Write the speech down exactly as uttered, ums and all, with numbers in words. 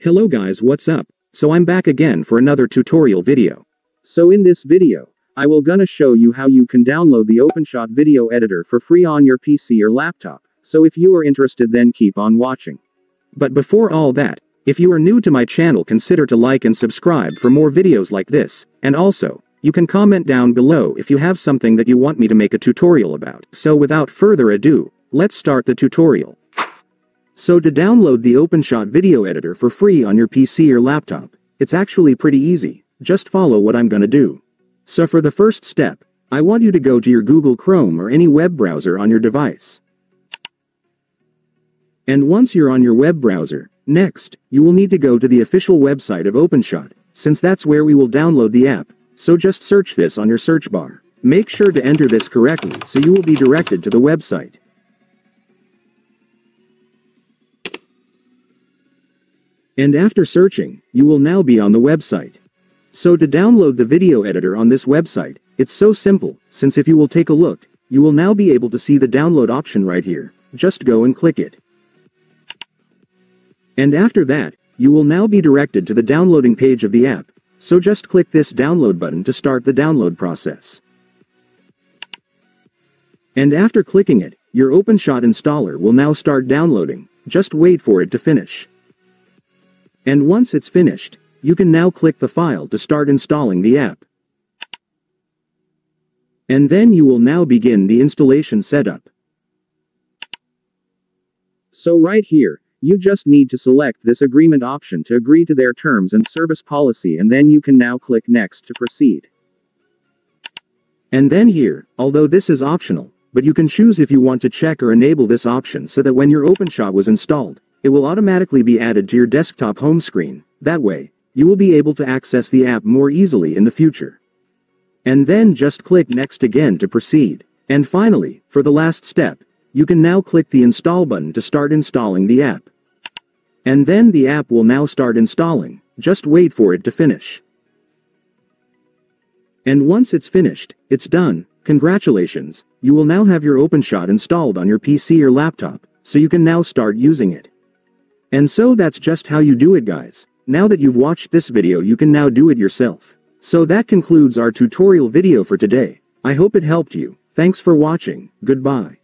Hello guys, what's up? So I'm back again for another tutorial video. So in this video, I will gonna show you how you can download the OpenShot video editor for free on your P C or laptop, so if you are interested then keep on watching. But before all that, if you are new to my channel consider to like and subscribe for more videos like this, and also, you can comment down below if you have something that you want me to make a tutorial about. So without further ado, let's start the tutorial. So to download the OpenShot video editor for free on your P C or laptop, it's actually pretty easy, just follow what I'm gonna do. So for the first step, I want you to go to your Google Chrome or any web browser on your device. And once you're on your web browser, next, you will need to go to the official website of OpenShot, since that's where we will download the app, so just search this on your search bar. Make sure to enter this correctly so you will be directed to the website. And after searching, you will now be on the website. So to download the video editor on this website, it's so simple, since if you will take a look, you will now be able to see the download option right here, just go and click it. And after that, you will now be directed to the downloading page of the app, so just click this download button to start the download process. And after clicking it, your OpenShot installer will now start downloading, just wait for it to finish. And once it's finished, you can now click the file to start installing the app. And then you will now begin the installation setup. So right here, you just need to select this agreement option to agree to their terms and service policy, and then you can now click next to proceed. And then here, although this is optional, but you can choose if you want to check or enable this option so that when your OpenShot was installed, it will automatically be added to your desktop home screen, that way, you will be able to access the app more easily in the future. And then just click next again to proceed. And finally, for the last step, you can now click the install button to start installing the app. And then the app will now start installing, just wait for it to finish. And once it's finished, it's done, congratulations, you will now have your OpenShot installed on your P C or laptop, so you can now start using it. And so that's just how you do it guys. Now that you've watched this video you can now do it yourself. So that concludes our tutorial video for today. I hope it helped you. Thanks for watching. Goodbye.